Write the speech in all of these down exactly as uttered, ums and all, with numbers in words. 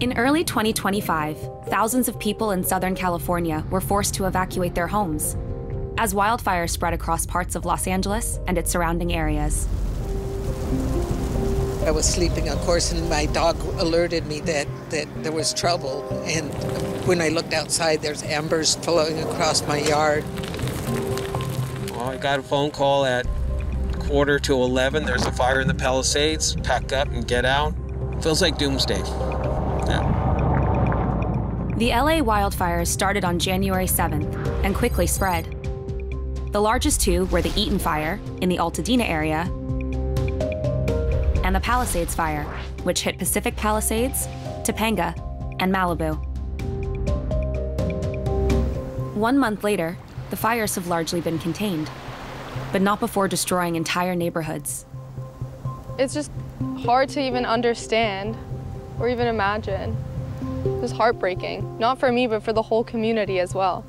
In early twenty twenty-five, thousands of people in Southern California were forced to evacuate their homes as wildfires spread across parts of Los Angeles and its surrounding areas. I was sleeping, of course, and my dog alerted me that, that there was trouble. And when I looked outside, there's embers flowing across my yard. Well, I got a phone call at quarter to eleven. There's a fire in the Palisades. Pack up and get out. Feels like doomsday. Yeah. The L A wildfires started on January seventh and quickly spread. The largest two were the Eaton Fire in the Altadena area and the Palisades Fire, which hit Pacific Palisades, Topanga, and Malibu. One month later, the fires have largely been contained, but not before destroying entire neighborhoods. It's just hard to even understand or even imagine. It was heartbreaking, not for me, but for the whole community as well.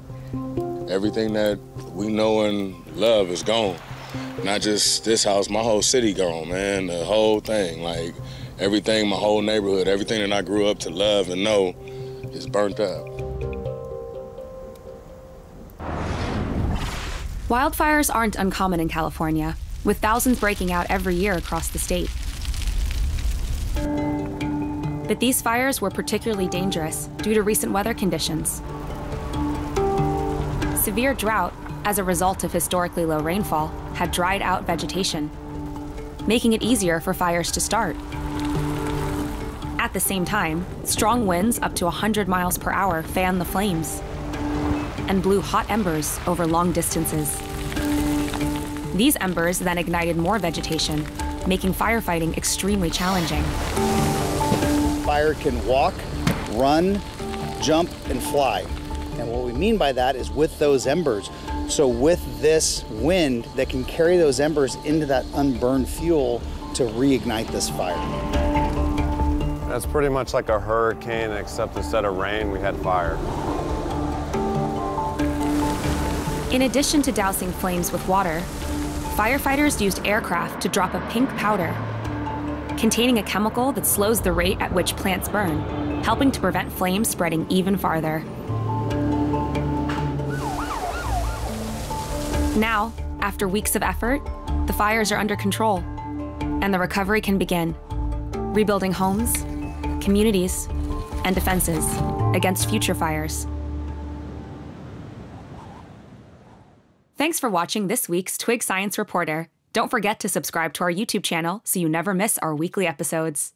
Everything that we know and love is gone. Not just this house, my whole city gone, man, the whole thing. Like, everything, my whole neighborhood, everything that I grew up to love and know is burnt up. Wildfires aren't uncommon in California, with thousands breaking out every year across the state. But these fires were particularly dangerous due to recent weather conditions. Severe drought, as a result of historically low rainfall, had dried out vegetation, making it easier for fires to start. At the same time, strong winds up to one hundred miles per hour fanned the flames and blew hot embers over long distances. These embers then ignited more vegetation, making firefighting extremely challenging. Fire can walk, run, jump, and fly. And what we mean by that is with those embers. So with this wind that can carry those embers into that unburned fuel to reignite this fire. That's pretty much like a hurricane, except instead of rain, we had fire. In addition to dousing flames with water, firefighters used aircraft to drop a pink powder containing a chemical that slows the rate at which plants burn, helping to prevent flames spreading even farther. Now, after weeks of effort, the fires are under control, and the recovery can begin, rebuilding homes, communities, and defenses against future fires. Thanks for watching this week's Twig Science Reporter. Don't forget to subscribe to our YouTube channel so you never miss our weekly episodes.